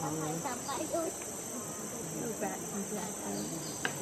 Sampai tu.